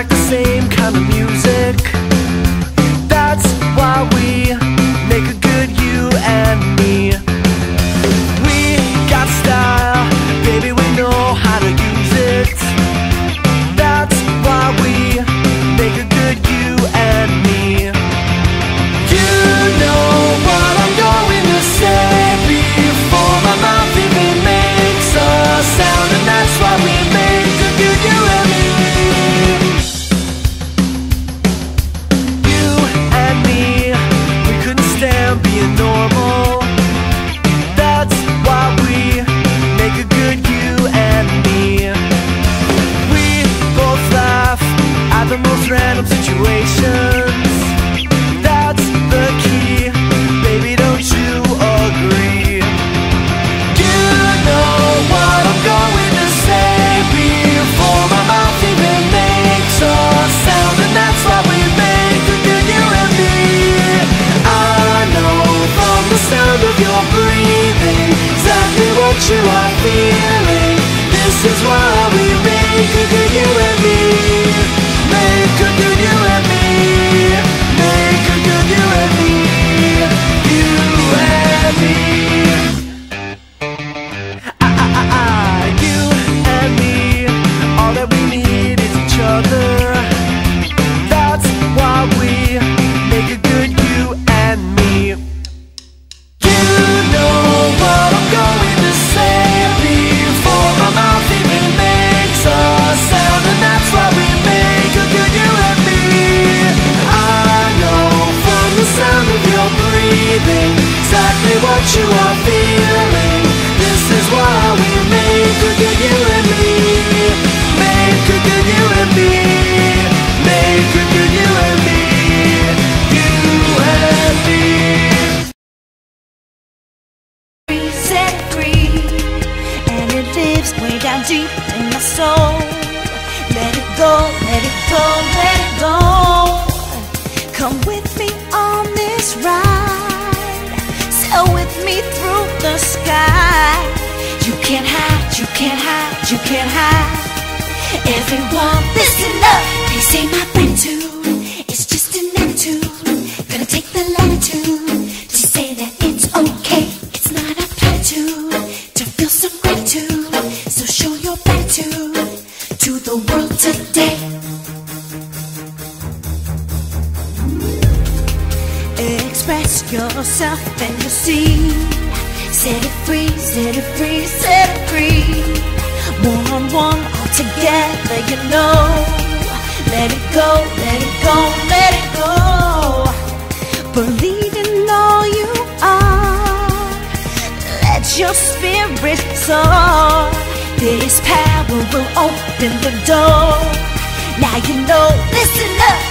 like the same kind of music. That's why we make a good you and me. We got style, baby, we know how to use it. That's why we make a good you and me. You know what I'm going to say before my mouth even makes a sound, and that's why we make a good you and me. Being normal, that's why we make a good you and me. We both laugh at the most random situations. That's the key, baby, don't you agree? You know what I'm going to say before my mouth even makes a sound, and that's why we make a good you and me. The sound of your breathing, exactly what you are feeling. This is why we make a good you and me. Make a good you and me. Make a good you and me. You and me. You and me. All that we need is each other. That's why we make a good you and me. Exactly what you are feeling. This is why we make a good you and me. Make a good you and me. Make a good you and me. You and me. Set free, and it lives way down deep in my soul. Let it go, let it go, let it go. Come with me on this ride. With me through the sky. You can't hide, you can't hide, you can't hide. Everyone listen up. They say my attitude is just an attitude. Gonna take the latitude to say that it's okay. It's not a platitude to feel some gratitude. So show your gratitude to the world today. Express yourself and you'll see. Set it free, set it free, set it free. One on one, all together, you know. Let it go, let it go, let it go. Believe in all you are. Let your spirit soar. This power will open the door. Now you know, listen up.